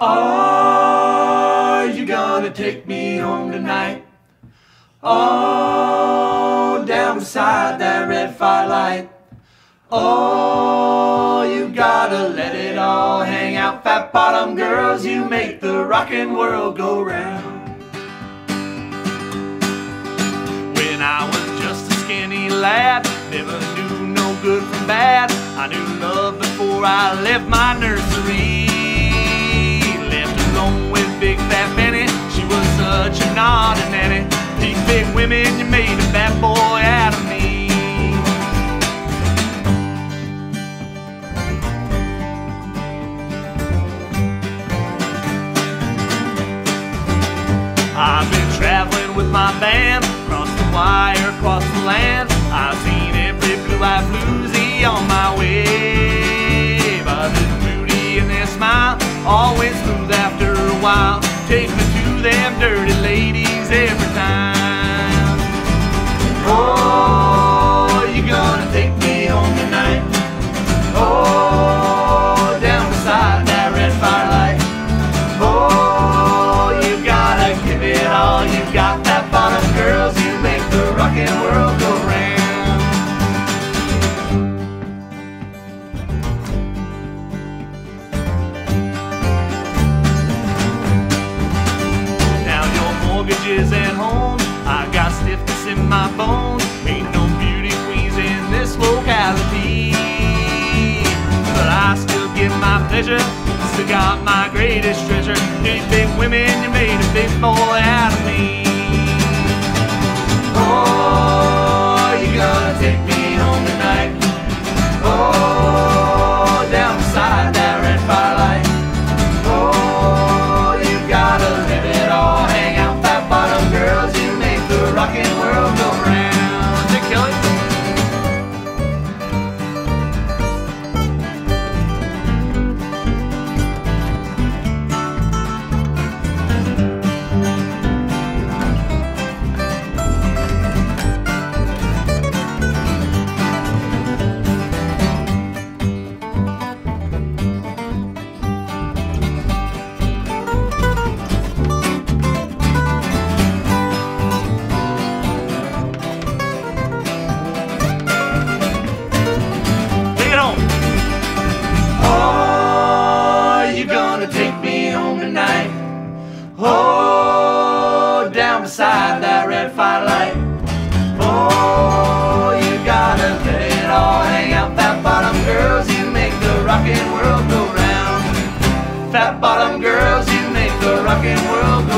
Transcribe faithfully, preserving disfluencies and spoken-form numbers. Are you gonna take me home tonight? Oh, down beside that red firelight. Oh, you gotta let it all hang out. Fat bottom girls, you make the rockin' world go round. When I was just a skinny lad, never knew no good from bad. I knew love before I left my nursery. Big fat Benny, she was such an odd and nanny. These big women, you made a fat boy out of me. I've been traveling with my band, across the wire, across the land. I've seen every blue-eyed bluesy on my way. But the beauty in their smile, always smooth after a while. Take me to them dirty ladies every time. Oh, you gonna take me home tonight. Oh, down beside that red firelight. Oh, you gotta give it all you got. Fat bottom girls, you make the rockin' world go round. At home, I got stiffness in my bones. Ain't no beauty queens in this locality, but I still get my pleasure. Still got my greatest treasure. You big women, you made a big boy out of me. Oh, you gonna take me home tonight. Oh, down beside that red firelight. Oh, down beside that red firelight. Oh, you gotta let it all hang out. Fat bottom girls, you make the rockin' world go round. Fat bottom girls, you make the rockin' world go round.